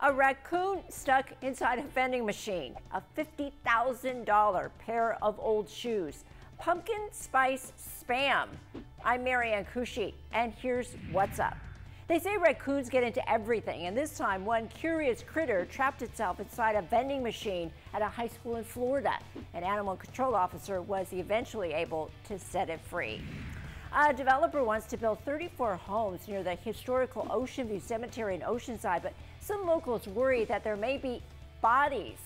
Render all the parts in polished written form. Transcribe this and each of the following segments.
A raccoon stuck inside a vending machine, a $50,000 pair of old shoes, pumpkin spice Spam. I'm Marianne Kushi, and here's What's Up. They say raccoons get into everything, and this time one curious critter trapped itself inside a vending machine at a high school in Florida. An animal control officer was eventually able to set it free. A developer wants to build 34 homes near the historical Ocean View Cemetery in Oceanside, but some locals worry that there may be bodies,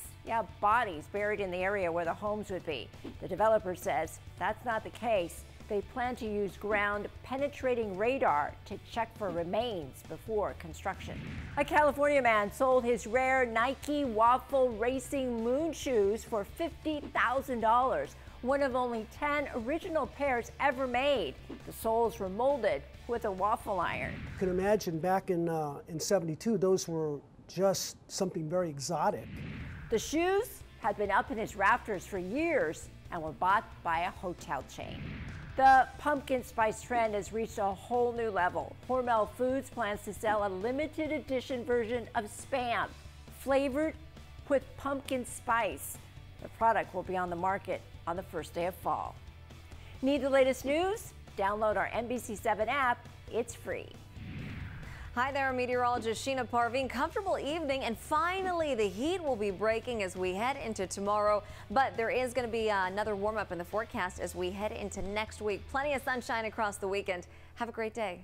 buried in the area where the homes would be. The developer says that's not the case. They plan to use ground-penetrating radar to check for remains before construction. A California man sold his rare Nike waffle racing moon shoes for $50,000. One of only 10 original pairs ever made. The soles were molded with a waffle iron. You can imagine back in 72, those were just something very exotic. The shoes had been up in his rafters for years and were bought by a hotel chain. The pumpkin spice trend has reached a whole new level. Hormel Foods plans to sell a limited edition version of Spam, flavored with pumpkin spice. The product will be on the market on the first day of fall. Need the latest news? Download our NBC 7 app. It's free. Hi there, meteorologist Sheena Parveen. Comfortable evening, and finally the heat will be breaking as we head into tomorrow, but there is going to be another warm up in the forecast as we head into next week. Plenty of sunshine across the weekend. Have a great day.